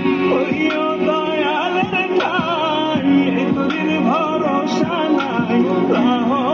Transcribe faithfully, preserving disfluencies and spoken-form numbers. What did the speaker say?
I